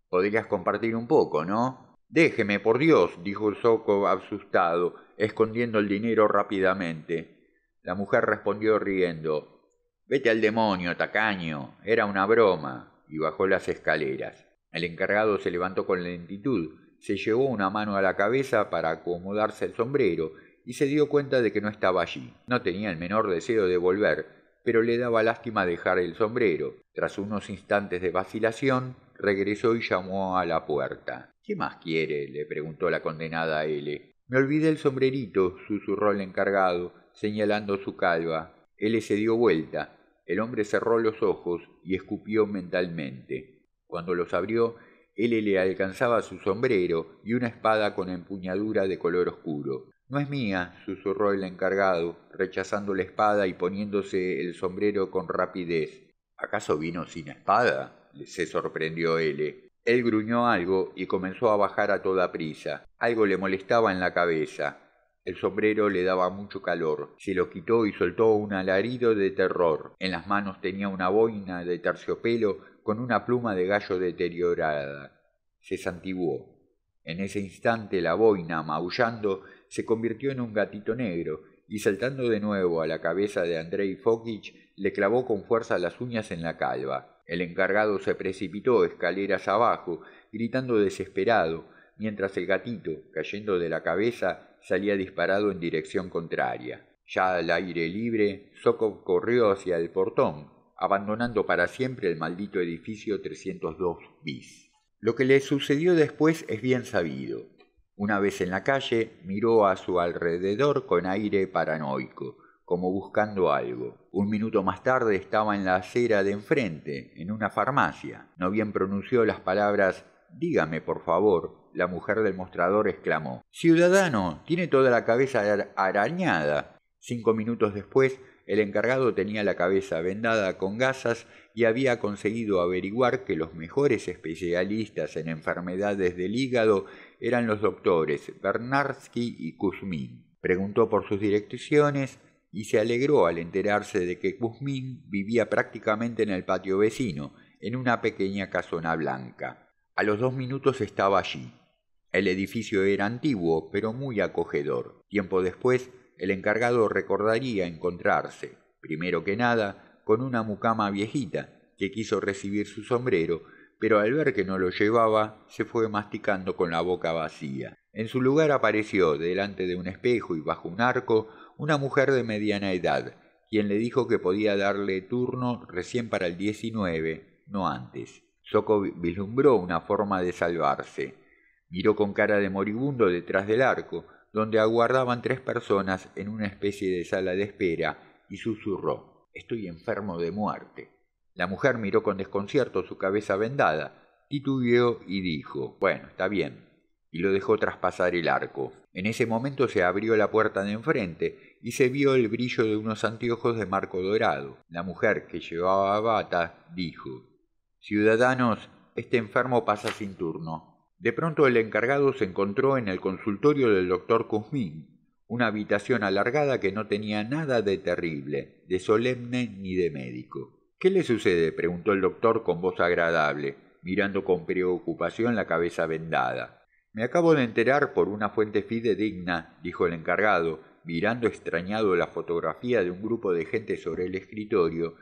podrías compartir un poco, ¿no?». «Déjeme, por Dios», dijo Sokov asustado, escondiendo el dinero rápidamente. La mujer respondió riendo: «Vete al demonio, tacaño, era una broma», y bajó las escaleras. El encargado se levantó con lentitud, se llevó una mano a la cabeza para acomodarse el sombrero y se dio cuenta de que no estaba allí. No tenía el menor deseo de volver, pero le daba lástima dejar el sombrero. Tras unos instantes de vacilación, regresó y llamó a la puerta. «¿Qué más quiere?», le preguntó la condenada L. «Me olvidé el sombrerito», susurró el encargado, señalando su calva. Él se dio vuelta. El hombre cerró los ojos y escupió mentalmente. Cuando los abrió, él le alcanzaba su sombrero y una espada con empuñadura de color oscuro. «No es mía», susurró el encargado, rechazando la espada y poniéndose el sombrero con rapidez. «¿Acaso vino sin espada?», se sorprendió él. Él gruñó algo y comenzó a bajar a toda prisa. Algo le molestaba en la cabeza. El sombrero le daba mucho calor. Se lo quitó y soltó un alarido de terror. En las manos tenía una boina de terciopelo con una pluma de gallo deteriorada. Se santiguó. En ese instante la boina, maullando, se convirtió en un gatito negro y, saltando de nuevo a la cabeza de Andrei Fokich, le clavó con fuerza las uñas en la calva. El encargado se precipitó escaleras abajo, gritando desesperado, mientras el gatito, cayendo de la cabeza, salía disparado en dirección contraria. Ya al aire libre, Sokov corrió hacia el portón, abandonando para siempre el maldito edificio trescientos dos bis. Lo que le sucedió después es bien sabido. Una vez en la calle, miró a su alrededor con aire paranoico, como buscando algo. Un minuto más tarde estaba en la acera de enfrente, en una farmacia. No bien pronunció las palabras «Dígame, por favor», la mujer del mostrador exclamó: «Ciudadano, tiene toda la cabeza ar- arañada». Cinco minutos después, el encargado tenía la cabeza vendada con gasas y había conseguido averiguar que los mejores especialistas en enfermedades del hígado eran los doctores Bernarsky y Kuzmin. Preguntó por sus direcciones y se alegró al enterarse de que Kuzmin vivía prácticamente en el patio vecino, en una pequeña casona blanca. A los dos minutos estaba allí. El edificio era antiguo, pero muy acogedor. Tiempo después, el encargado recordaría encontrarse, primero que nada, con una mucama viejita que quiso recibir su sombrero, pero al ver que no lo llevaba, se fue masticando con la boca vacía. En su lugar apareció, delante de un espejo y bajo un arco, una mujer de mediana edad, quien le dijo que podía darle turno recién para el diecinueve, no antes. Sokov vislumbró una forma de salvarse. Miró con cara de moribundo detrás del arco, donde aguardaban tres personas en una especie de sala de espera, y susurró: «Estoy enfermo de muerte». La mujer miró con desconcierto su cabeza vendada, titubeó y dijo: «Bueno, está bien», y lo dejó traspasar el arco. En ese momento se abrió la puerta de enfrente y se vio el brillo de unos anteojos de marco dorado. La mujer, que llevaba bata, dijo: «Ciudadanos, este enfermo pasa sin turno». De pronto el encargado se encontró en el consultorio del doctor Kuzmin, una habitación alargada que no tenía nada de terrible, de solemne ni de médico. —¿Qué le sucede? —preguntó el doctor con voz agradable, mirando con preocupación la cabeza vendada. —Me acabo de enterar por una fuente fidedigna —dijo el encargado, mirando extrañado la fotografía de un grupo de gente sobre el escritorio—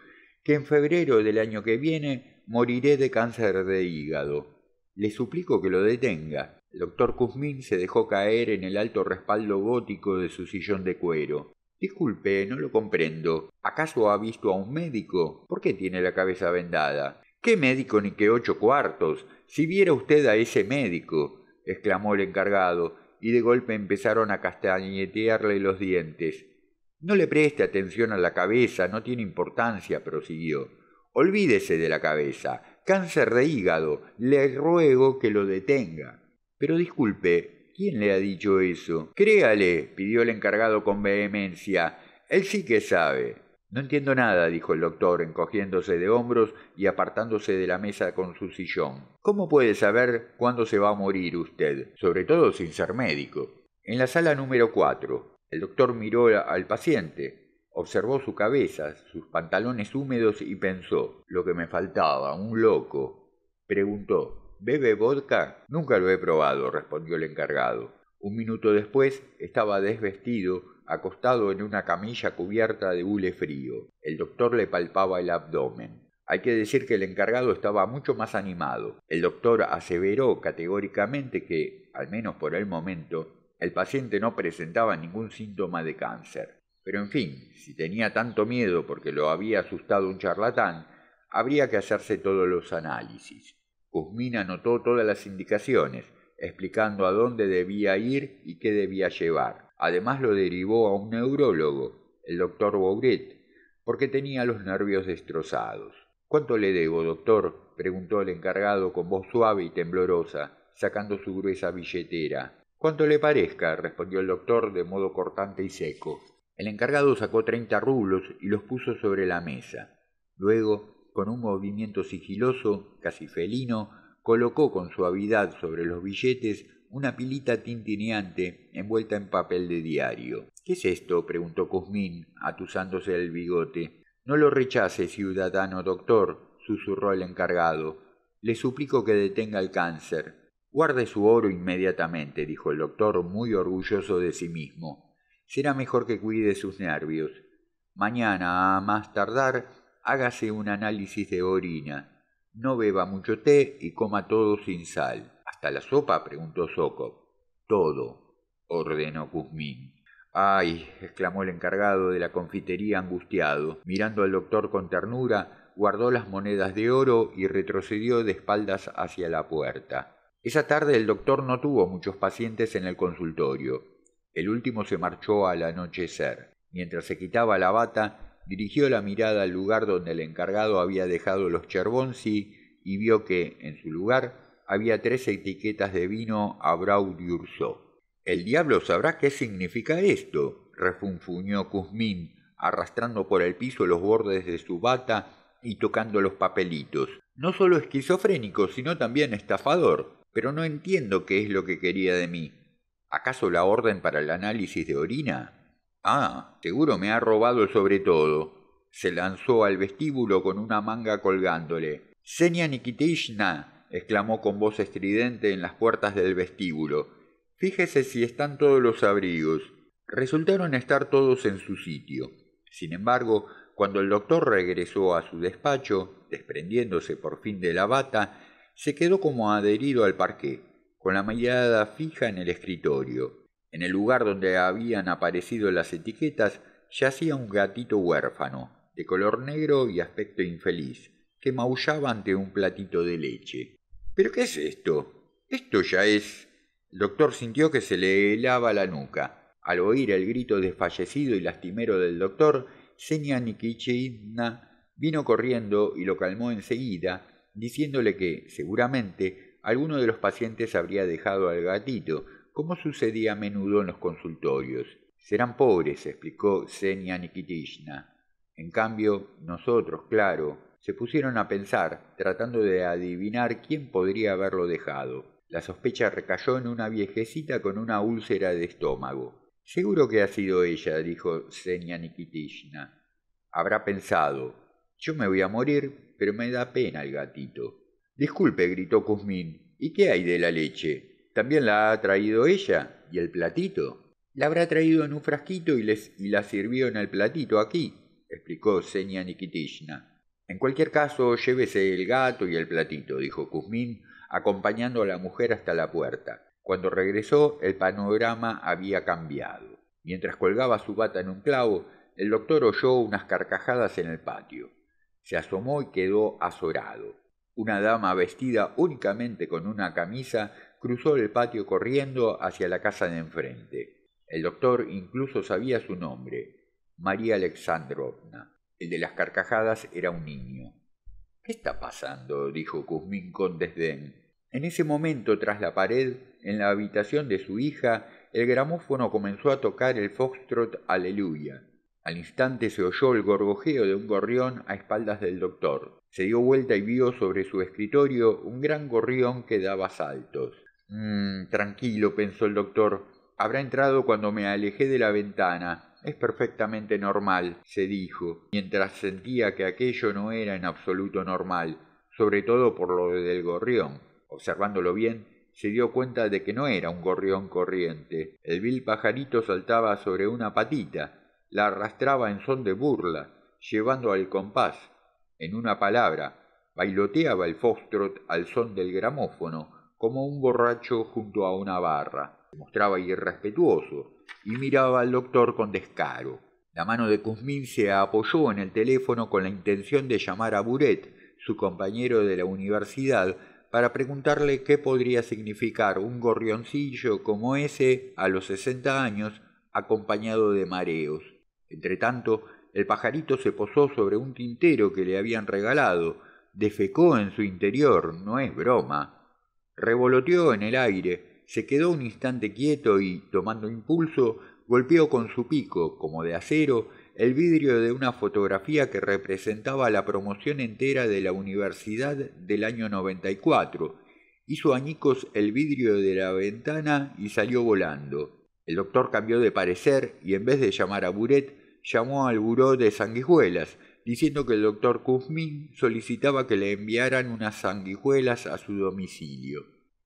que en febrero del año que viene moriré de cáncer de hígado. Le suplico que lo detenga. El doctor Kuzmin se dejó caer en el alto respaldo gótico de su sillón de cuero. —Disculpe, no lo comprendo. ¿Acaso ha visto a un médico? ¿Por qué tiene la cabeza vendada? —¿Qué médico ni qué ocho cuartos? Si viera usted a ese médico —exclamó el encargado, y de golpe empezaron a castañetearle los dientes. —No le preste atención a la cabeza, no tiene importancia —prosiguió—. Olvídese de la cabeza. Cáncer de hígado. Le ruego que lo detenga. —Pero disculpe, ¿quién le ha dicho eso? —Créale —pidió el encargado con vehemencia—. Él sí que sabe. —No entiendo nada —dijo el doctor, encogiéndose de hombros y apartándose de la mesa con su sillón—. ¿Cómo puede saber cuándo se va a morir usted? Sobre todo sin ser médico. —En la sala número cuatro. El doctor miró al paciente, observó su cabeza, sus pantalones húmedos y pensó. —Lo que me faltaba, un loco. Preguntó: —¿Bebe vodka? —Nunca lo he probado —respondió el encargado. Un minuto después estaba desvestido, acostado en una camilla cubierta de hule frío. El doctor le palpaba el abdomen. Hay que decir que el encargado estaba mucho más animado. El doctor aseveró categóricamente que, al menos por el momento, el paciente no presentaba ningún síntoma de cáncer. Pero en fin, si tenía tanto miedo porque lo había asustado un charlatán, habría que hacerse todos los análisis. Kuzmin anotó todas las indicaciones, explicando a dónde debía ir y qué debía llevar. Además lo derivó a un neurólogo, el doctor Bouret, porque tenía los nervios destrozados. —¿Cuánto le debo, doctor? —preguntó el encargado con voz suave y temblorosa, sacando su gruesa billetera. —Cuanto le parezca —respondió el doctor de modo cortante y seco. El encargado sacó treinta rublos y los puso sobre la mesa. Luego, con un movimiento sigiloso, casi felino, colocó con suavidad sobre los billetes una pilita tintineante envuelta en papel de diario. —¿Qué es esto? —preguntó Kuzmin, atusándose el bigote. —No lo rechace, ciudadano doctor —susurró el encargado—. Le suplico que detenga el cáncer. —Guarde su oro inmediatamente —dijo el doctor, muy orgulloso de sí mismo—. Será mejor que cuide sus nervios. Mañana, a más tardar, hágase un análisis de orina. No beba mucho té y coma todo sin sal. —¿Hasta la sopa? —preguntó Sokov. —Todo —ordenó Kuzmin. —¡Ay! —exclamó el encargado de la confitería angustiado. Mirando al doctor con ternura, guardó las monedas de oro y retrocedió de espaldas hacia la puerta. Esa tarde el doctor no tuvo muchos pacientes en el consultorio. El último se marchó al anochecer. Mientras se quitaba la bata, dirigió la mirada al lugar donde el encargado había dejado los Chervonsi y vio que, en su lugar, había tres etiquetas de vino Abrau d'Urso. —¿El diablo sabrá qué significa esto? —refunfuñó Kuzmin, arrastrando por el piso los bordes de su bata y tocando los papelitos. —No solo esquizofrénico, sino también estafador. Pero no entiendo qué es lo que quería de mí. ¿Acaso la orden para el análisis de orina? Ah, seguro me ha robado el sobre todo. Se lanzó al vestíbulo con una manga colgándole. —¡Senia Nikitishna! —exclamó con voz estridente en las puertas del vestíbulo—. Fíjese si están todos los abrigos. Resultaron estar todos en su sitio. Sin embargo, cuando el doctor regresó a su despacho, desprendiéndose por fin de la bata, se quedó como adherido al parqué, con la mirada fija en el escritorio. En el lugar donde habían aparecido las etiquetas yacía un gatito huérfano, de color negro y aspecto infeliz, que maullaba ante un platito de leche. —¿Pero qué es esto? Esto ya es... El doctor sintió que se le helaba la nuca. Al oír el grito desfallecido y lastimero del doctor, Senia Nikitishna vino corriendo y lo calmó enseguida, diciéndole que, seguramente, alguno de los pacientes habría dejado al gatito, como sucedía a menudo en los consultorios. —Serán pobres —explicó Senia Nikitishna—. En cambio, nosotros, claro. Se pusieron a pensar, tratando de adivinar quién podría haberlo dejado. La sospecha recayó en una viejecita con una úlcera de estómago. Seguro que ha sido ella, dijo Zenia Nikitishna. Habrá pensado, yo me voy a morir, pero me da pena el gatito. Disculpe, gritó Kuzmín, ¿y qué hay de la leche? ¿También la ha traído ella? ¿Y el platito? La habrá traído en un frasquito y, les, y la sirvió en el platito aquí, explicó Zenia Nikitishna. En cualquier caso, llévese el gato y el platito, dijo Kuzmín, acompañando a la mujer hasta la puerta. Cuando regresó, el panorama había cambiado. Mientras colgaba su bata en un clavo, el doctor oyó unas carcajadas en el patio. Se asomó y quedó azorado. Una dama vestida únicamente con una camisa cruzó el patio corriendo hacia la casa de enfrente. El doctor incluso sabía su nombre, María Alexandrovna. El de las carcajadas era un niño. —¿Qué está pasando? —dijo Kuzmín con desdén. En ese momento, tras la pared, en la habitación de su hija, el gramófono comenzó a tocar el foxtrot Aleluya. Al instante se oyó el gorgojeo de un gorrión a espaldas del doctor. Se dio vuelta y vio sobre su escritorio un gran gorrión que daba saltos. «Mmm, tranquilo», pensó el doctor. «Habrá entrado cuando me alejé de la ventana. Es perfectamente normal», se dijo, mientras sentía que aquello no era en absoluto normal, sobre todo por lo del gorrión. Observándolo bien, se dio cuenta de que no era un gorrión corriente. El vil pajarito saltaba sobre una patita, la arrastraba en son de burla, llevando al compás. En una palabra, bailoteaba el foxtrot al son del gramófono, como un borracho junto a una barra. Se mostraba irrespetuoso y miraba al doctor con descaro. La mano de Kuzmín se apoyó en el teléfono con la intención de llamar a Buret, su compañero de la universidad, para preguntarle qué podría significar un gorrioncillo como ese a los sesenta años acompañado de mareos. Entretanto, el pajarito se posó sobre un tintero que le habían regalado, defecó en su interior, no es broma, revoloteó en el aire, se quedó un instante quieto y, tomando impulso, golpeó con su pico, como de acero, el vidrio de una fotografía que representaba la promoción entera de la universidad del año noventa y cuatro. Hizo añicos el vidrio de la ventana y salió volando. El doctor cambió de parecer y en vez de llamar a Buret, llamó al buró de sanguijuelas, diciendo que el doctor Kuzmín solicitaba que le enviaran unas sanguijuelas a su domicilio.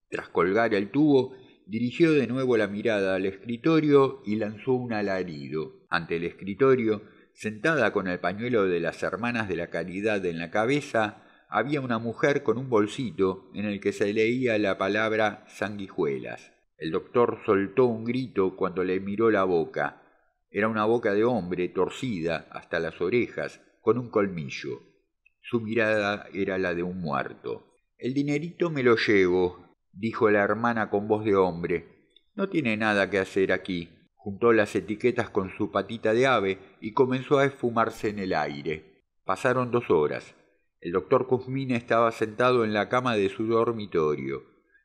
Tras colgar el tubo, dirigió de nuevo la mirada al escritorio y lanzó un alarido. Ante el escritorio, sentada con el pañuelo de las hermanas de la caridad en la cabeza, había una mujer con un bolsito en el que se leía la palabra sanguijuelas. El doctor soltó un grito cuando le miró la boca. Era una boca de hombre torcida hasta las orejas, con un colmillo. Su mirada era la de un muerto. «El dinerito me lo llevo», dijo la hermana con voz de hombre. «No tiene nada que hacer aquí». Juntó las etiquetas con su patita de ave y comenzó a esfumarse en el aire. Pasaron dos horas. El doctor Kuzmín estaba sentado en la cama de su dormitorio.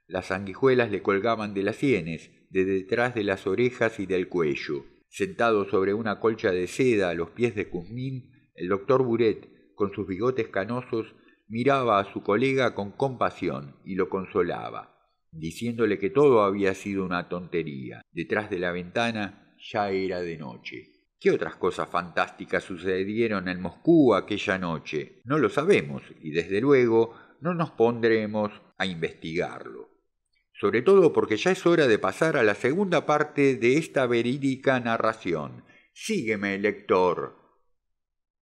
Las sanguijuelas le colgaban de las sienes, de detrás de las orejas y del cuello. Sentado sobre una colcha de seda a los pies de Kuzmín, el doctor Buret, con sus bigotes canosos, miraba a su colega con compasión y lo consolaba, diciéndole que todo había sido una tontería. Detrás de la ventana ya era de noche. ¿Qué otras cosas fantásticas sucedieron en Moscú aquella noche? No lo sabemos y desde luego no nos pondremos a investigarlo. Sobre todo porque ya es hora de pasar a la segunda parte de esta verídica narración. Sígueme, lector.